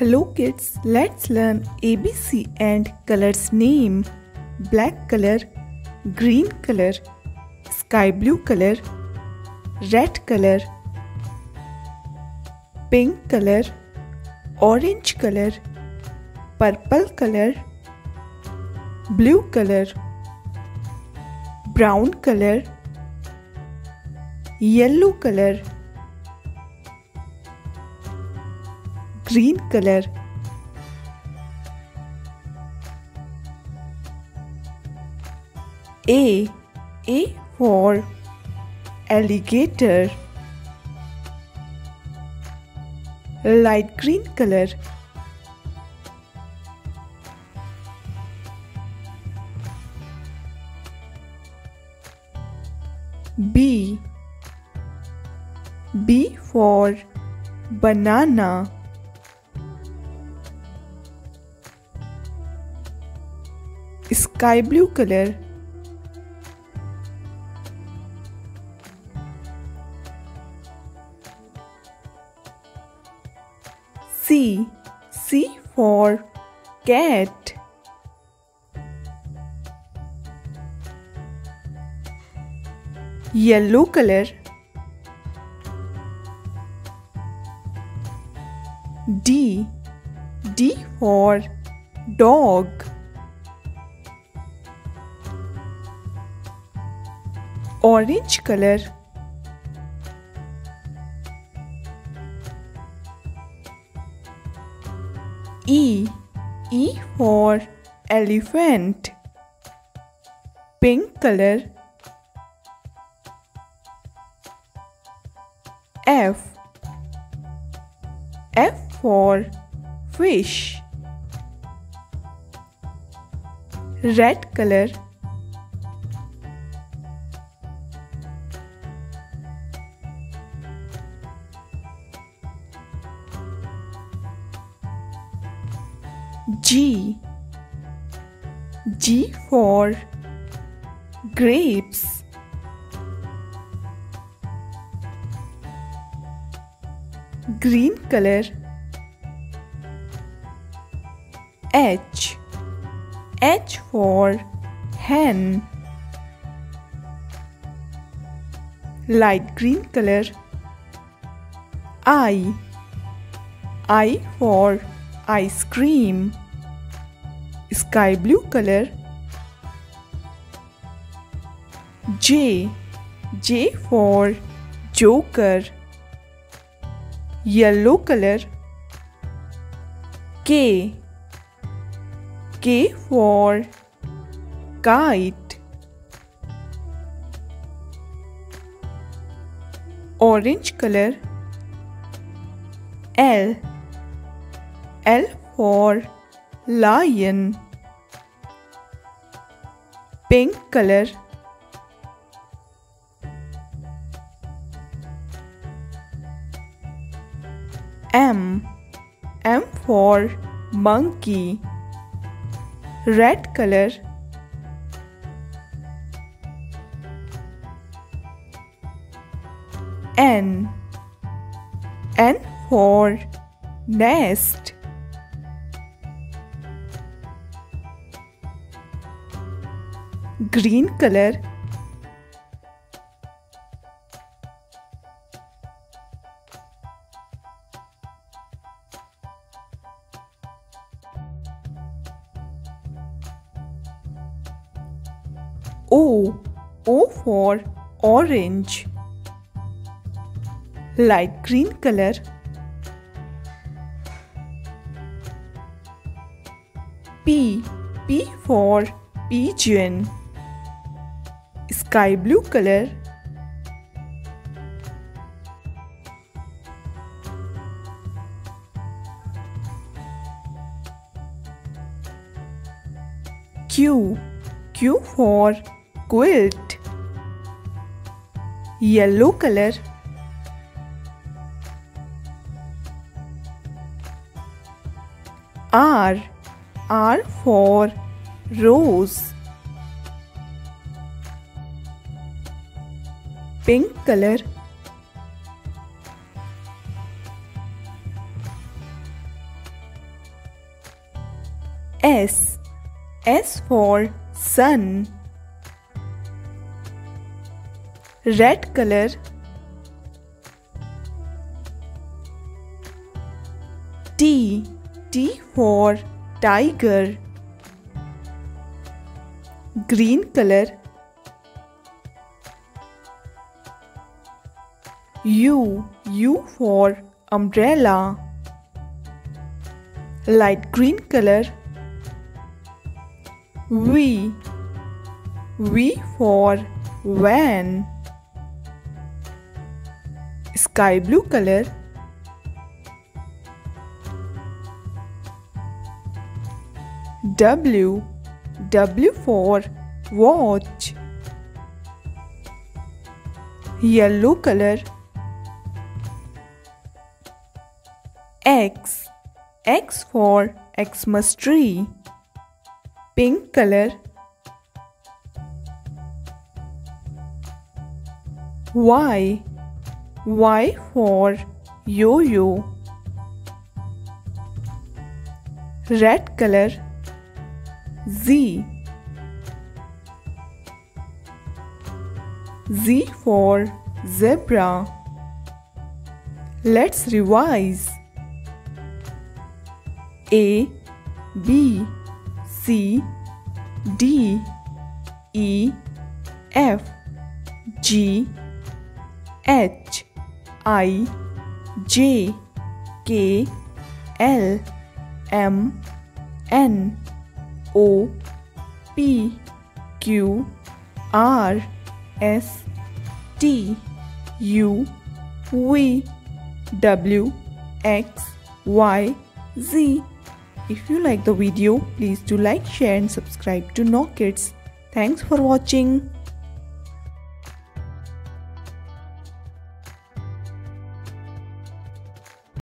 Hello kids, let's learn ABC and colors name. Black color, green color, sky blue color, red color, pink color, orange color, purple color, blue color, brown color, yellow color, green color, A for alligator, light green color, B for banana, sky blue color, C for cat, yellow color, D for dog, orange color, E for elephant, pink color, F for fish, red color, G for grapes, green color, H for hen, light green color, I for ice cream, sky blue color, J for joker, yellow color, K for kite, orange color, L for lion, pink color, M for monkey, red color, N for nest, green color, O for orange, light green color, P for pigeon, sky blue color, Q for quilt, yellow color, R for rose, pink color, S for sun. Red color. T, T for tiger. Green color. U, U for umbrella. Light green color. V, V for van. Sky blue color. W, W for watch. Yellow color. X, X for Xmas tree. Pink color. Y, Y for yo-yo. Red color. Z, Z for zebra. Let's revise. A, B, C, D, E, F, G, H, I, J, K, L, M, N, O, P, Q, R, S, T, U, V, W, X, Y, Z. If you like the video, please do like, share and subscribe to Knowkids. Thanks for watching.